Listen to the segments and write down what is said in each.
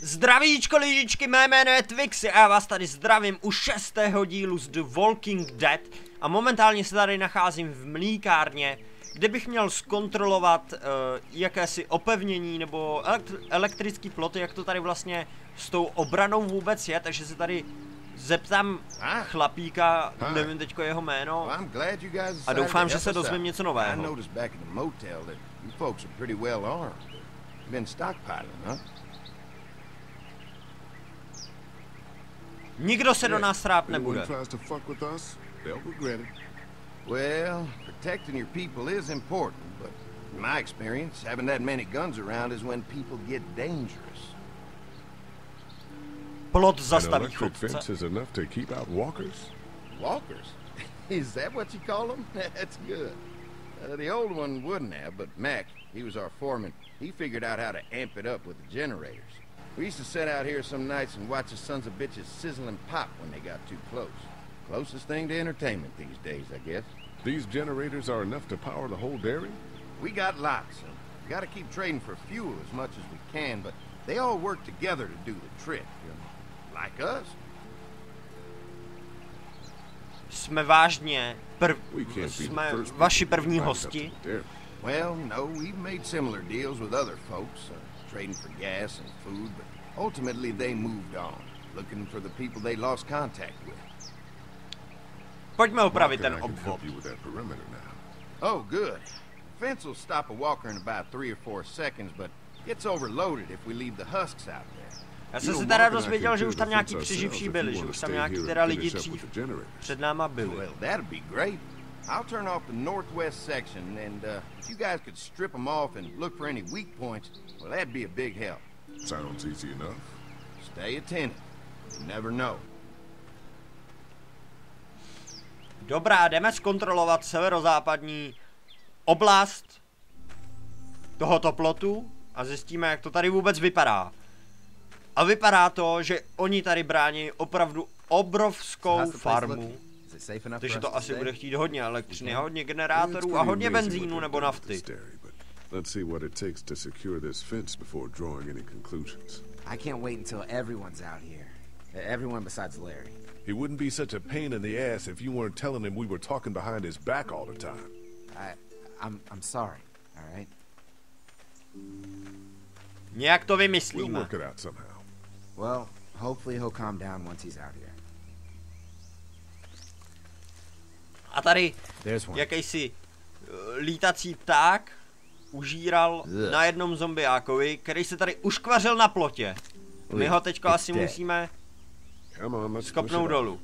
Zdravíčko lidičky, mé jméno je Twixy a já vás tady zdravím u 6. dílu z The Walking Dead a momentálně se tady nacházím v mlýkárně, kde bych měl zkontrolovat jakési opevnění nebo elektrický ploty, jak to tady vlastně s tou obranou vůbec je, takže se tady zeptám chlapíka, nevím teďko jeho jméno, a doufám, že se dozvím něco nového. Nikdo se do nás rád nebude. Well, protecting your people is important, but in my experience, having that many guns around is when people get dangerous. Plot zastaví chodce. Fence is enough to keep out walkers. Walkers? Is that what you call them? That's good. The old one wouldn't have, but Mac, he was our foreman. He figured out how to amp it up with the generators. We used to sit out here some nights and watch the sons of bitches sizzle and pop when they got too close. Closest thing to entertainment these days, I guess. These generators are enough to power the whole dairy? We got lots, and we gotta keep trading for fuel as much as we can, but they all work together to do the trick, you know, like us. Jsme vaši první hosti. Well, no, we've made similar deals with other folks, trading for gas and food, but ultimately they moved on, looking for the people they lost contact with. Pojďme opravit ten obvod. Oh, good. The fence will stop a walker in about 3 or 4 seconds, but it's overloaded if we leave the husks out there. Já jsem se teda dozvěděl, že už tam nějaký přeživší byli, že už tam nějaký teda lidi před náma byli. Well, that'd be great. I'll turn off the northwest section, and if you guys could strip them off and look for any weak points, well, that'd be a big help. Sounds easy enough. Stay attentive. You never know. Dobrá, jdeme zkontrolovat severozápadní oblast tohoto plotu a zjistíme, jak to tady vůbec vypadá. A vypadá to, že oni tady brání opravdu obrovskou farmu, takže to asi bude chtít hodně elektřiny, hodně generátorů a hodně benzínu nebo nafty. Everyone besides Larry. He wouldn't be such a pain in the ass if you weren't telling him we were talking behind his back all the time. I'm sorry, all right? Nějak to vymyslíme. We'll work it out somehow. Well, hopefully he'll calm down once he's out here. A tady jakýsi lítací pták užíral na jednom zombiákovi, který se tady uškvařil na plotě. My ho teďko asi musíme skopnout dolů.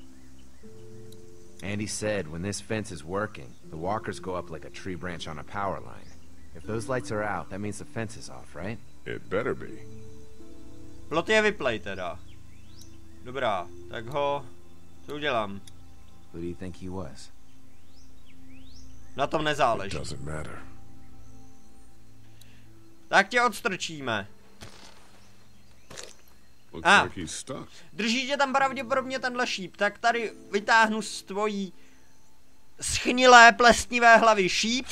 Andy said when this fence is working, the walkers go up like a tree branch on a power line. If those lights are out, that means the fence is off, right? It better be. Plot je vyplej teda. Dobrá, tak ho co udělám? Who do you think he was? Na tom nezáleží. Tak tě odstrčíme. A drží tě tam pravděpodobně tenhle šíp, tak tady vytáhnu z tvojí schnilé plesnivé hlavy šíp,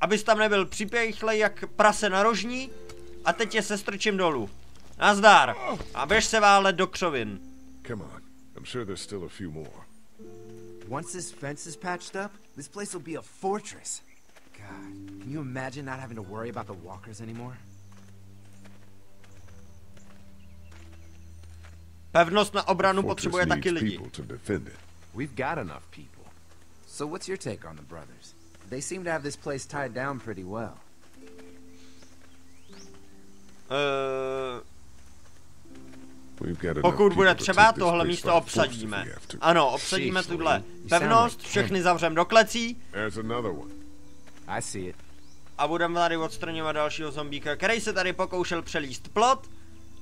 abys tam nebyl připěchlej jak prase na rožní, a teď tě sestrčím dolů. Nazdar, a běž se válet do křovin. Once this fence is patched up, this place will be a fortress. God, can you imagine not having to worry about the walkers anymore? Pevnost na obranu potřebuje taky lidi. We've got enough people. So what's your take on the brothers? They seem to have this place tied down pretty well. Pokud bude třeba, tohle místo obsadíme. Ano, obsadíme tuhle pevnost, všechny zavřeme do klecí. A budeme tady odstraňovat dalšího zombíka, který se tady pokoušel přelíst plot,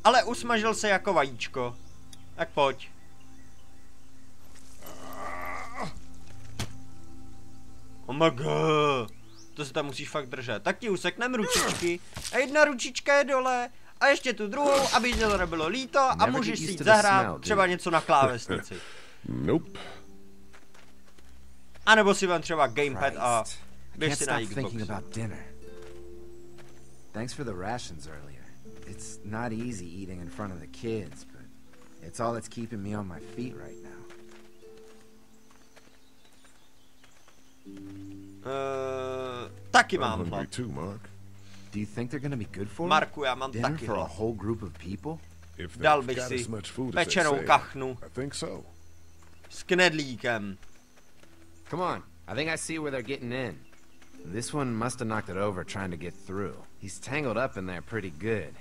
ale usmažil se jako vajíčko. Tak pojď. Oh my god. To se tam musíš fakt držet. Tak ti usekneme ručičky. A jedna ručička je dole. A ještě tu druhou, aby to nebylo líto. A můžeš si jít zahrát třeba něco na klávesnici. Nope. A nebo si vám třeba gamepad a běž si na Xbox. It's not easy eating in front of the kids, but it's all that's keeping me on my feet right now. Taki mam. Me too, Mark. Do you think they're going to be good for Marku, ja mam dinner for a whole group of people? If they've got as much food as they say, I think so. Come on, I think I see where they're getting in. This one must have knocked it over trying to get through. He's tangled up in there pretty good.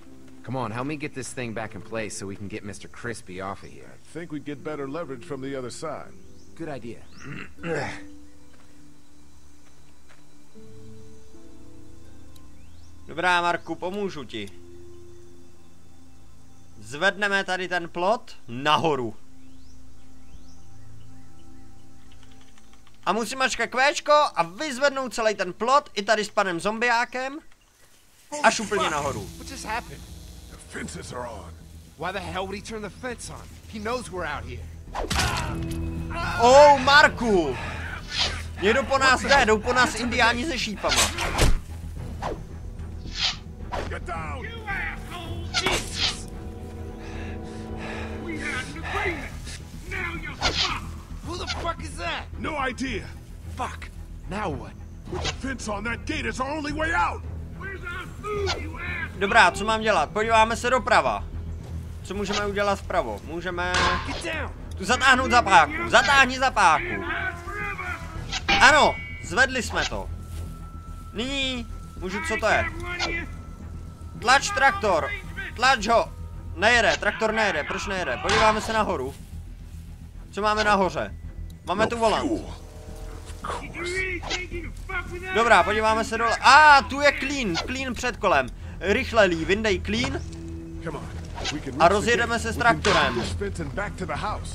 Come on, help me get this thing back in place so we can get Mr. Crispy off of here. I think we'd get better leverage from the other side. Good idea. Dobrá, Marku, pomůžu ti. Zvedneme tady ten plot nahoru. A musím mačkat kvéčko a vyzvednout celý ten plot I tady s panem zombiákem až úplně nahoru. Oh, Marku! Někdo po nás jde, jdou po nás indiáni se šípama. Who the fuck is that? No idea. Fuck. Now what? With the fence on that gate is our only way out. Where's our food, you ass? Dobrá, co mám dělat? Podíváme se doprava. Co můžeme udělat vpravo? Můžeme tu zatáhnout zapáku. Zatáhni zapáku. Ano, zvedli jsme to. Nyní můžu, co to je? Tlač traktor. Tlač ho. Nejede, traktor nejede. Proč nejede? Podíváme se nahoru. Co máme nahoře? Máme tu volant. Dobrá, podíváme se dole. A tu je klín, klín před kolem. Rychle, Lee, vyndej klín. A rozjedeme se s traktorem.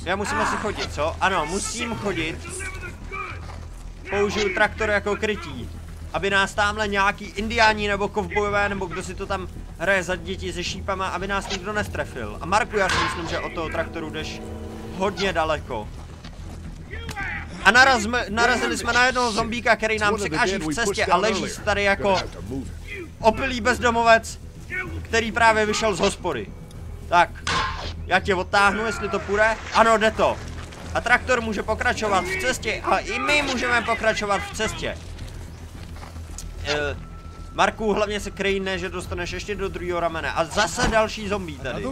Já musíme si chodit, co? Ano, musím chodit. Použiju traktor jako krytí. Aby nás tamhle nějaký indiáni nebo kovbojové, nebo kdo si to tam hraje za děti se šípama, aby nás nikdo nestrefil. A Marku, já si myslím, že od toho traktoru jdeš hodně daleko. A narazili jsme na jednoho zombíka, který nám překáží v cestě a leží tady jako opilý bezdomovec, který právě vyšel z hospody. Tak, já tě odtáhnu, jestli to půjde. Ano, jde to. A traktor může pokračovat v cestě a I my můžeme pokračovat v cestě. Marku, hlavně se kryj, ne, že dostaneš ještě do druhého ramene. A zase další zombí tady.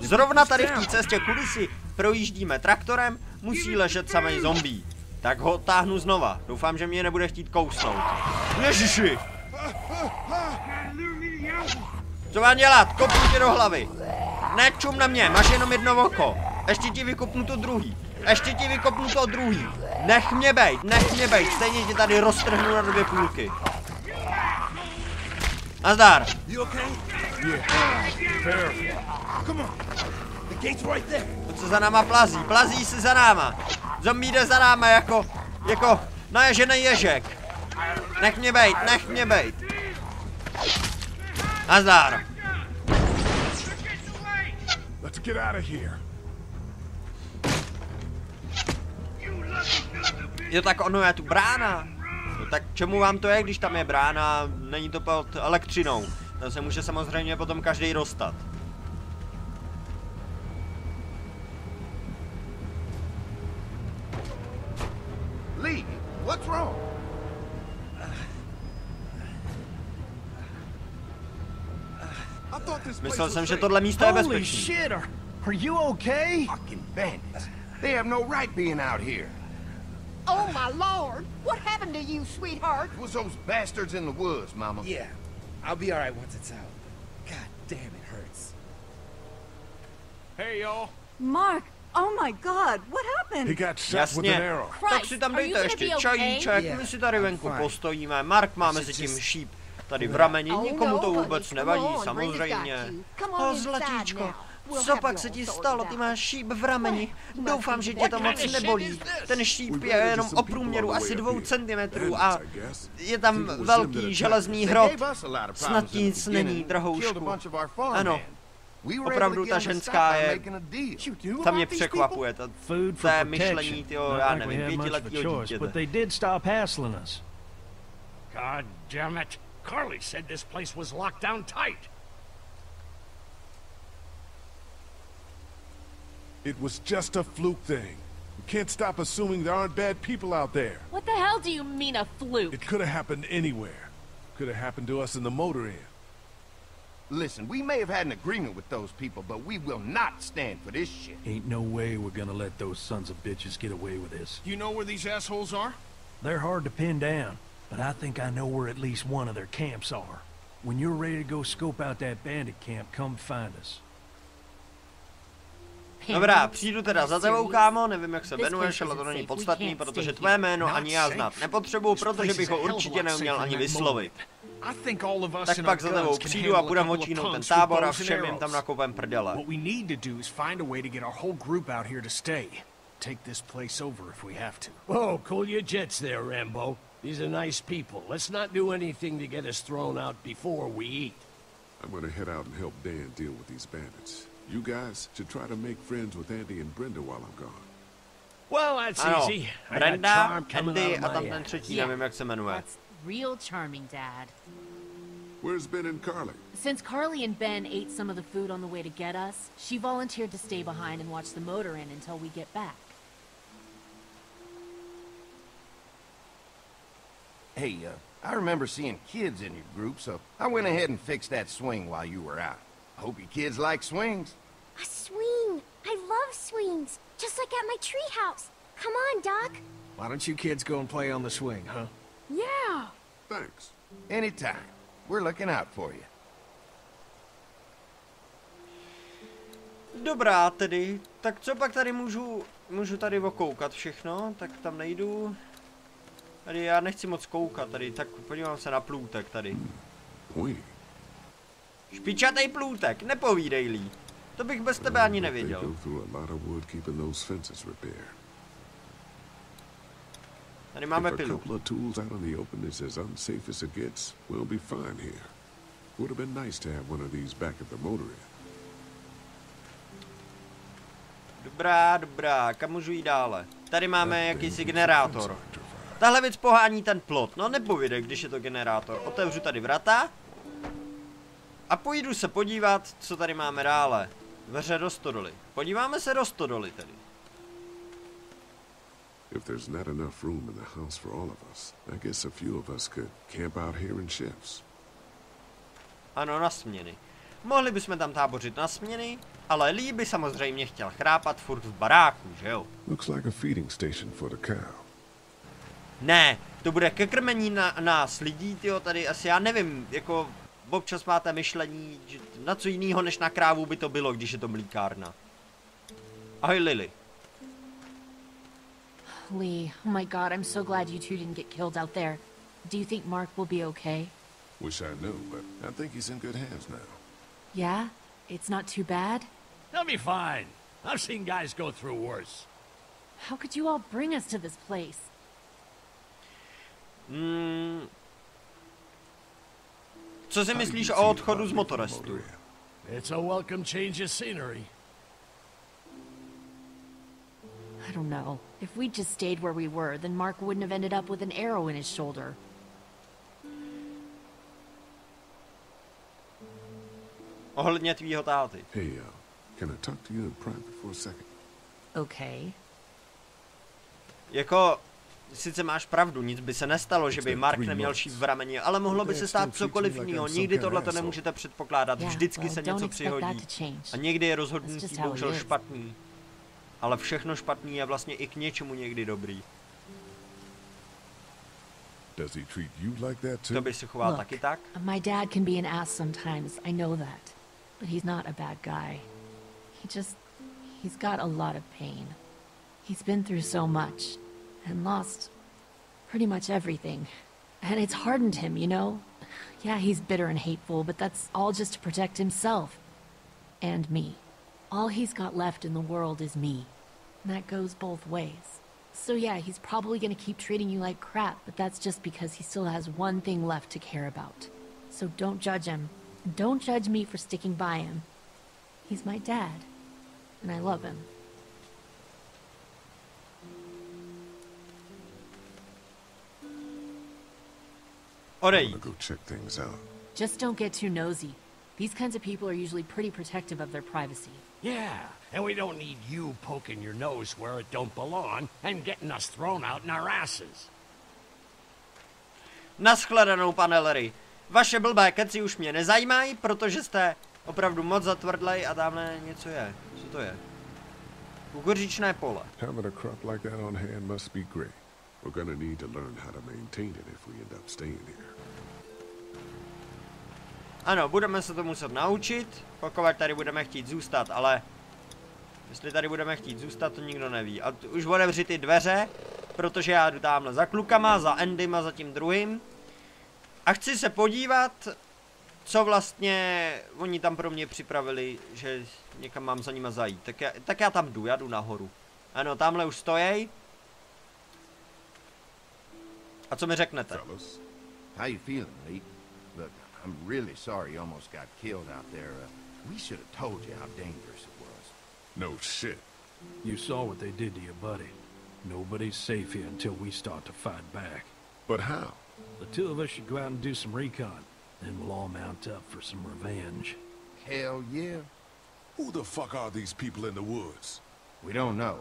Zrovna tady v té cestě, kudy si projíždíme traktorem, musí ležet samej zombí. Tak ho táhnu znova. Doufám, že mě nebude chtít kousnout. Ježiši! Co mám dělat? Kopnu tě do hlavy. Nečum na mě, máš jenom jedno oko. Ještě ti vykopnu to druhý. Ještě ti vykopnu to druhý. Nech mě bejt, stejně ti tady roztrhnu na dvě půlky. Nazdar. To co za náma plazí, plazí si za náma. Zombí jde za náma jako naježenej ježek. Nech mě bejt, nech mě bejt. Nazdar. Jo, tak ono je tu brána. No, tak čemu vám to je, když tam je brána, není to pod elektřinou. Tam se může samozřejmě potom každý dostat. Lee, what's wrong? Myslel jsem, že tohle místo je bezpečný. Are you okay? Fucking bandits. They have no right being out here. Oh my lord! What happened to you, sweetheart? It was those bastards in the woods, Mama. Yeah, I'll be all right once it's out. God damn, it hurts. Hey, y'all. Mark, oh my God, what happened? He got shot with an arrow. Tak si tam dejte ještě čajíček, my si tady venku postojíme. Mark má mezi tím šíp tady v rameni, nikomu to vůbec nevadí, samozřejmě. Oh, zlatíčko. Co pak se ti stalo? Ty máš šíp v rameni. Doufám, že tě to moc nebolí. Ten šíp je jenom o průměru asi 2 centimetrů a je tam velký železný hrot. Snad nic není, drahoušku. Ano, opravdu ta ženská je... Ta mě překvapuje, ta té myšlení, tyho, já nevím, 5letýho dítěte. God damn it! Carly said this place was locked down tight. It was just a fluke thing. We can't stop assuming there aren't bad people out there. What the hell do you mean a fluke? It could have happened anywhere. Could have happened to us in the motor inn. Listen, we may have had an agreement with those people, but we will not stand for this shit. Ain't no way we're gonna let those sons of bitches get away with this. You know where these assholes are? They're hard to pin down, but I think I know where at least one of their camps are. When you're ready to go scope out that bandit camp, come find us. Dobrá, přijdu teda za tebou, kámo, nevím jak se jmenuješ, ale to není podstatný, protože tvé jméno ani já znát nepotřebuju, protože bych ho určitě neuměl ani vyslovit. Tak pak za tebou přijdu a budeme očínout ten tábor a všem jim tam nakopem prdele. Take this place over if we have to. Whoa, cool your jets there, Rambo. These are nice people. Let's not do anything to get us thrown out before we eat. I'm gonna head out and help Dan deal with these bandits. You guys should try to make friends with Andy and Brenda while I'm gone. Well, that's easy. Brenda, Andy, a tam ten třetí, nevím jak se jmenuje. That's real charming, Dad. Where's Ben and Carly? Since Carly and Ben ate some of the food on the way to get us, she volunteered to stay behind and watch the motor inn until we get back. Hey, I remember seeing kids in your group, so I went ahead and fixed that swing while you were out. I hope you kids like swings. A swing! I love swings! Just like at my treehouse! Come on, Doc! Why don't you kids go and play on the swing, huh? Yeah! Thanks. Anytime. We're looking out for you. Dobrá tedy. Tak co pak tady můžu tady okoukat všechno, tak tam nejdu. Tady já nechci moc koukat tady, tak podívám se na plůtek tady. Špičatej plůtek, nepovídej Lee. To bych bez tebe ani nevěděl. Tady máme pilu. Dobrá, dobrá, kam můžu jít dále? Tady máme jakýsi generátor. Tahle věc pohání ten plot, no nepovědej, když je to generátor. Otevřu tady vrata a půjdu se podívat, co tady máme dále. Dveře do stodoly. Podíváme se do stodoly tedy. If there's not enough room in the house for all of us, I guess a few of us could camp out here in shifts. Ano, na směny. Mohli bychom tam tábořit na směny, ale Lee by samozřejmě chtěl chrápat furt v baráku, že jo? Looks like a feeding station for the cow. Ne, to bude ke krmení nás lidí, tyjo, tady asi já nevím, jako občas máte myšlení, že na co jiného než na krávu by to bylo, když je to mlíkárna. Ahoj Lily. Lee, oh my god, I'm so glad you two didn't get killed out there. Do you think Mark will be okay? Wish I knew, but I think he's in good hands now. Yeah? It's not too bad? He'll be fine. I've seen guys go through worse. How could you all bring us to this place? Co si myslíš o odchodu z motorestu? It's a welcome change of scenery. I don't know. If we just stayed where we were, then Mark wouldn't have ended up with an arrow in his shoulder. Ohledně tvýho táty. Hey, can I talk to you in private for a second? Okay. Jako sice máš pravdu, nic by se nestalo, že by Mark neměl šíp v rameni, ale mohlo by se stát cokoliv jiného. Nikdy tohle to nemůžete předpokládat, vždycky se něco přihodí. A někdy je rozhodnutí bohužel špatný. Ale všechno špatný je vlastně i k něčemu někdy dobrý. To by se choval taky tak? My dad can be an ass sometimes, I know that. But he's not a bad guy. He's got a lot of pain. He's been through so much. And lost pretty much everything. And it's hardened him, you know? Yeah, he's bitter and hateful, but that's all just to protect himself. And me. All he's got left in the world is me. And that goes both ways. So yeah, he's probably gonna keep treating you like crap, but that's just because he still has one thing left to care about. So don't judge him. Don't judge me for sticking by him. He's my dad. And I love him. Odejít. Just don't get too nosy. These kinds of people are usually pretty protective of their privacy. Yeah, and we don't need you poking your nose where it don't belong and getting us thrown out in our asses. Nashledanou, pane Larry. Vaše blbé keci už mě nezajímají, protože jste opravdu moc zatvrdlej a tamhle něco je. Co to je? Kukuřičné pole. Having a crop like that on hand must be great. We're gonna need to learn how to maintain it if we end up staying here. Ano, budeme se to muset naučit, pokud tady budeme chtít zůstat, ale jestli tady budeme chtít zůstat, to nikdo neví. A už otevři ty dveře, protože já jdu tamhle za klukama, za Andym, za tím druhým. A chci se podívat, co vlastně oni tam pro mě připravili, že někam mám za nima zajít. Tak já tam jdu, já jdu nahoru. Ano, tamhle už stojí. A co mi řeknete? How you feeling, Lee? Look, I'm really sorry you almost got killed out there. We should have told you how dangerous it was. No shit. You saw what they did to your buddy. Nobody's safe here until we start to fight back. But how? The two of us should go out and do some recon. Then we'll all mount up for some revenge. Hell yeah. Who the fuck are these people in the woods? We don't know.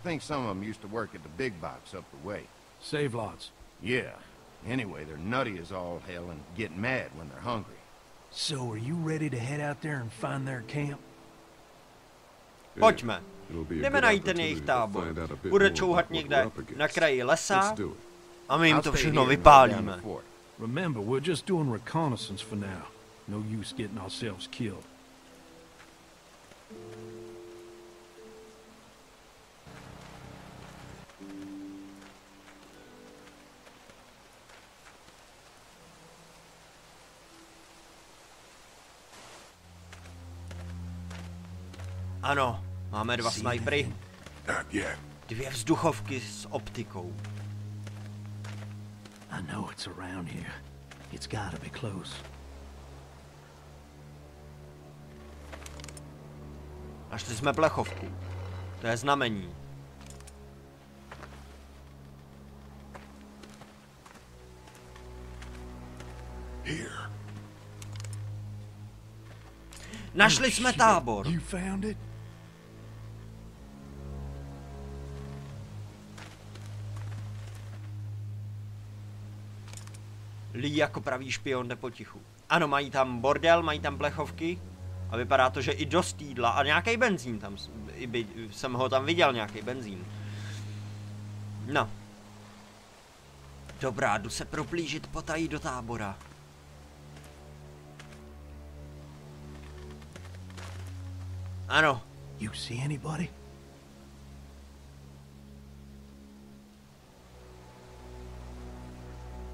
I think some of them used to work at the big box up the way. Save Lots. Yeah. Anyway, they're nutty as all hell and get mad when they're hungry. So are you ready to head out there and find their camp? Pojďme. Jdeme najít ten jejich tábor. Bude čouhat někde na kraji lesa a my jim to všechno vypálíme. Remember, we're just doing reconnaissance for now. No use getting ourselves killed. Ano, máme dva snajpery. Dvě vzduchovky s optikou. I know it's around here. It's gotta be close. Našli jsme plechovku. To je znamení. Here. Našli jsme tábor. You found it? Lee jako pravý špion jde potichu. Ano, mají tam bordel, mají tam plechovky a vypadá to, že i dost jídla a nějaký benzín tam, jsem ho tam viděl, nějaký benzín. No. Dobrá, jdu se proplížit potají do tábora. Ano. You see anybody?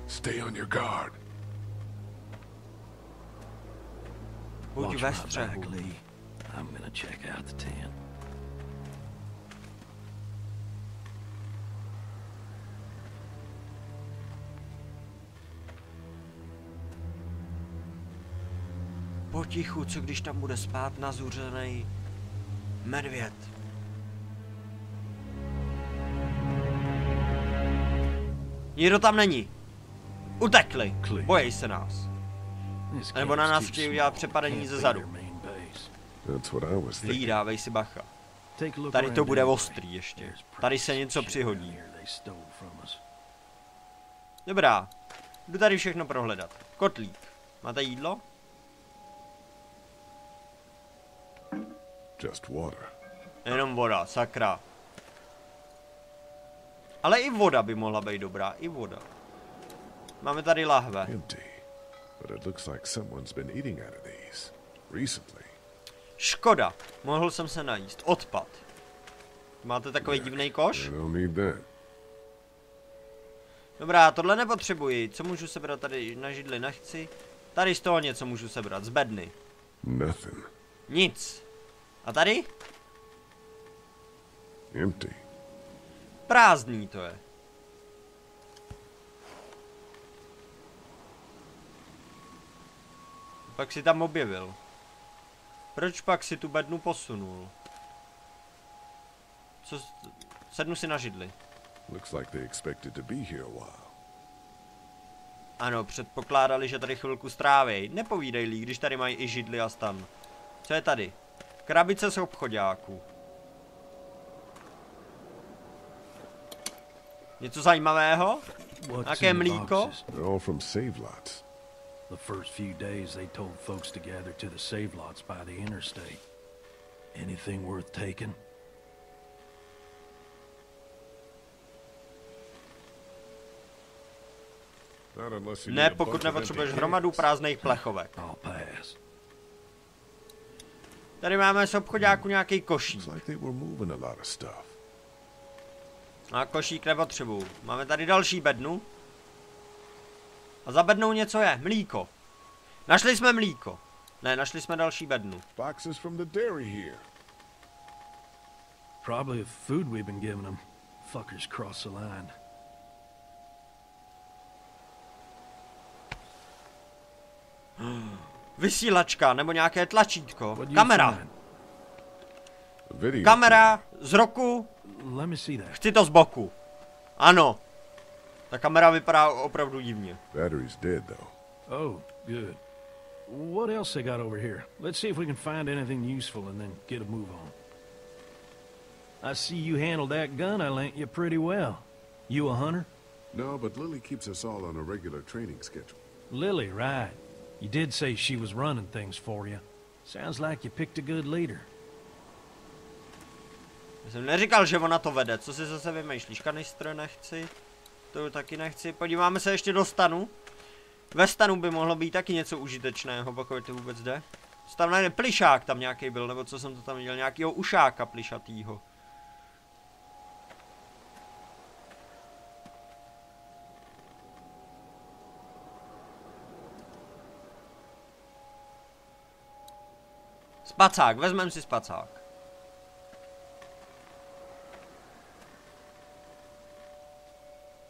Stay on your guard. Watch my back, Lee. I'm gonna check out the tent. Potichu, co když tam bude spát nazuřený medvěd? Nikdo tam není. Utekli, bojí se nás. Nebo na nás chtějí udělat přepadení ze zadu. Lee, dávej si bacha. Tady to bude ostrý ještě. Tady se něco přihodí. Dobrá, jdu tady všechno prohledat. Kotlík, máte jídlo? Jenom voda, sakra. Ale i voda by mohla být dobrá, i voda. Máme tady lahve. Škoda, mohl jsem se najíst. Odpad. Máte takový divný koš? Dobrá, tohle nepotřebuji. Co můžu sebrat tady na židli? Nechci. Tady z toho něco můžu sebrat. Z bedny. Nic. A tady? Prázdný to je. Pak si tam objevil. Proč pak si tu bednu posunul? Co? Sednu si na židli. Ano, předpokládali, že tady chvilku strávěj. Nepovídej, Lee, když tady mají i židli a stan. Co je tady? Krabice z obchoďáků. Něco zajímavého? Jaké mlíko? The first few days they told folks to gather to the Save Lots by the interstate. Anything worth taking? Ne, pokud nepotřebuješ hromadu prázdných plechovek. Tady máme z obchoďáku nějaký košík. A košík nepotřebuju. Máme tady další bednu. A za bednou něco je. Mlíko. Našli jsme mlíko. Ne, našli jsme další bednu. Vysílačka, nebo nějaké tlačítko. Kamera. Kamera z roku. Chci to z boku. Ano. Ta kamera vypadá opravdu divně. Battery's dead though. Oh, good. What else they got over here? Let's see if we can find anything useful and then get a move on. I see you handled that gun I lent you pretty well. You a hunter? No, but Lily keeps us all on a regular training schedule. Lily, right. You did say she was running things for you. Sounds like you picked a good leader. Já jsem neříkal, že ona to vede. Co si zase vymýšlíš? Kanistr nechci. To taky nechci. Podíváme se ještě do stanu. Ve stanu by mohlo být taky něco užitečného, pokud to vůbec jde. Tam najde plišák, tam nějaký byl, nebo co jsem to tam viděl, nějakýho ušáka plišatýho. Spacák, vezmeme si spacák.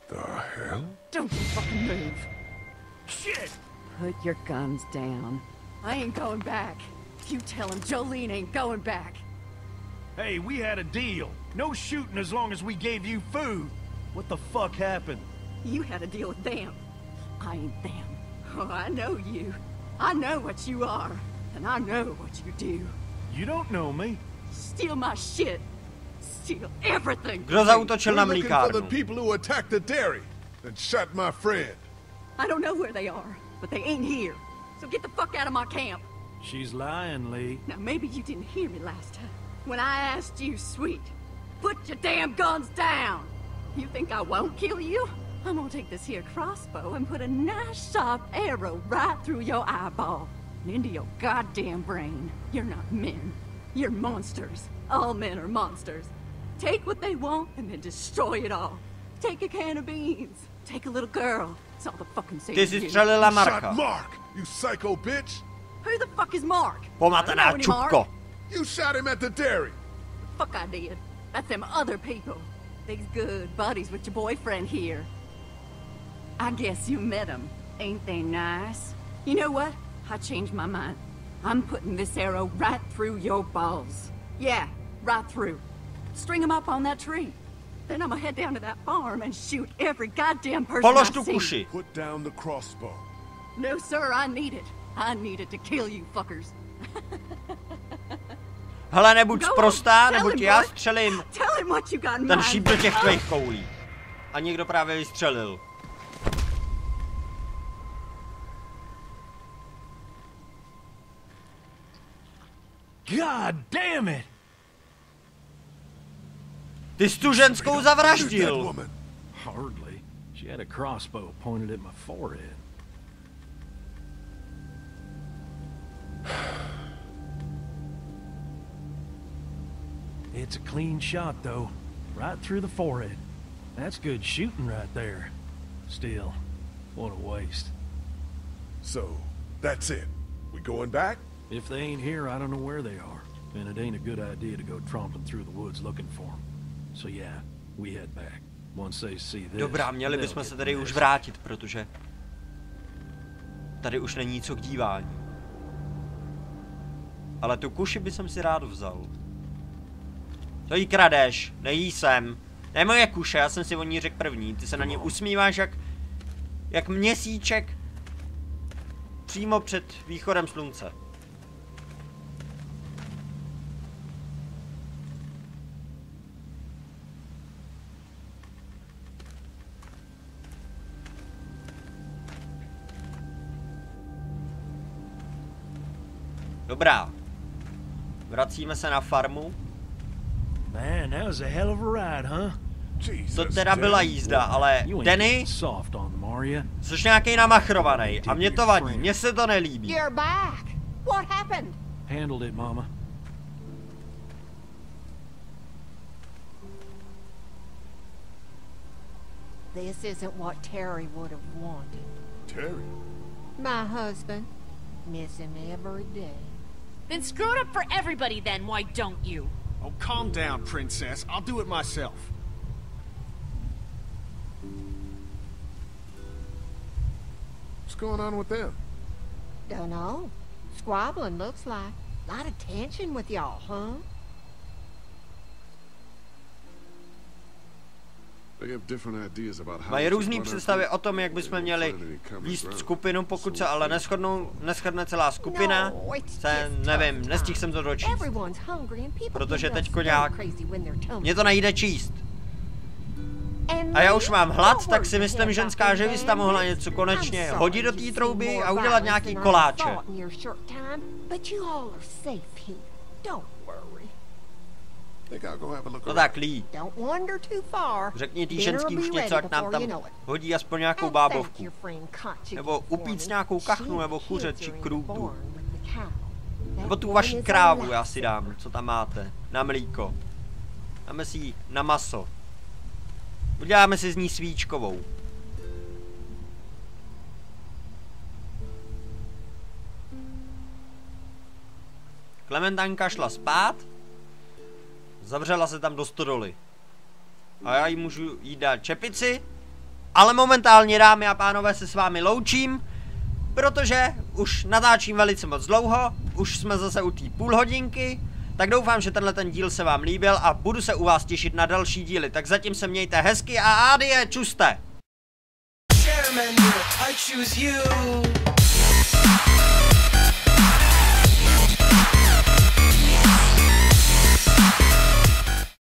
The hell? Don't fucking move. Shit! Put your guns down. I ain't going back. You tell him Jolene ain't going back. Hey, we had a deal. No shooting as long as we gave you food. What the fuck happened? You had a deal with them. I ain't them. Oh, I know you. I know what you are. And I know what you do. You don't know me. Steal my shit. Steal everything. Kdo zaútočil na mlíkárnu? The people who attacked the dairy and shot my friend. I don't know where they are, but they ain't here. So get the fuck out of my camp. She's lying, Lee. Now maybe you didn't hear me last time when I asked you, sweet, put your damn guns down. You think I won't kill you? I'm gonna take this here crossbow and put a nice sharp arrow right through your eyeball and into your goddamn brain. You're not men. You're monsters. All men are monsters. Take what they want and then destroy it all. Take a can of beans. Take a little girl. It's all the fucking same. This is Charlemarco. Mark, you psycho bitch. Who the fuck is Mark? Pomataná čupko. You shot him at the dairy. The fuck I did. That's them other people. They's good buddies with your boyfriend here. I guess you met him. Ain't they nice? You know what? I changed my mind. I'm putting this arrow right through your balls. Yeah, right through. String them up on that tree. Then I'm gonna head down to that farm and shoot every goddamn person I see. Put down the crossbow. No, sir, I need it. I need it to kill you fuckers. Hele, nebuď sprostá, nebo ti já střelím. Ten šíp do těch tvých koulí. A někdo právě vystřelil. God damn it! Ty jsi tu ženskou zavraždil. Hardly. She had a crossbow pointed at my forehead. It's a clean shot though, right through the forehead. That's good shooting right there. Still, what a waste. So, that's it. We going back? If they ain't here, I don't know where they are, and it ain't a good idea to go tromping through the woods looking for them. So yeah, we head back. Once they see this. Dobrá, měli bychom se tady už vrátit, protože tady už není co k dívání. Ale tu kuši by jsem si rád vzal. To jí kradeš, nejí sem. Ne moje kuše, já jsem si o ní řekl první. Ty se na ně usmíváš jak jak měsíček přímo před východem slunce. Dobrá. Vracíme se na farmu. To teda byla jízda, ale Danny, což nějaký namachrovaný a mě to vadí, mně se to nelíbí. This isn't what Terry would have wanted. Terry? My husband. Miss him every day. Then screw it up for everybody then, why don't you? Oh, calm down, princess. I'll do it myself. What's going on with them? Don't know. Squabbling, looks like. Lot of tension with y'all, huh? Mají různý představy o tom, jak bychom měli jíst skupinu, pokud se ale neshodne celá skupina, se nevím, nestihl jsem to dočíst, protože teďko nějak mě to nejde číst. A já už mám hlad, tak si myslím, ženská, že byste mohla něco konečně hodit do té trouby a udělat nějaký koláče. No tak, Lee. Řekni tý ženský už něco, jak nám tam hodí aspoň nějakou bábovku. Nebo upít nějakou kachnu, nebo kuře, či krůtu. Nebo tu vaši krávu já si dám, co tam máte. Na mlíko. Dáme si ji na maso. Uděláme si z ní svíčkovou. Clementanka šla spát. Zavřela se tam do stodoly. A já jí můžu jí dát čepici. Ale momentálně, dámy a pánové, se s vámi loučím. Protože už natáčím velice moc dlouho. Už jsme zase u té půl hodinky. Tak doufám, že tenhle ten díl se vám líbil a budu se u vás těšit na další díly. Tak zatím se mějte hezky a adie, čuste!